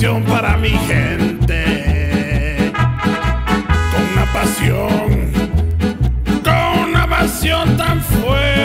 canción para mi gente, con una pasión tan fuerte.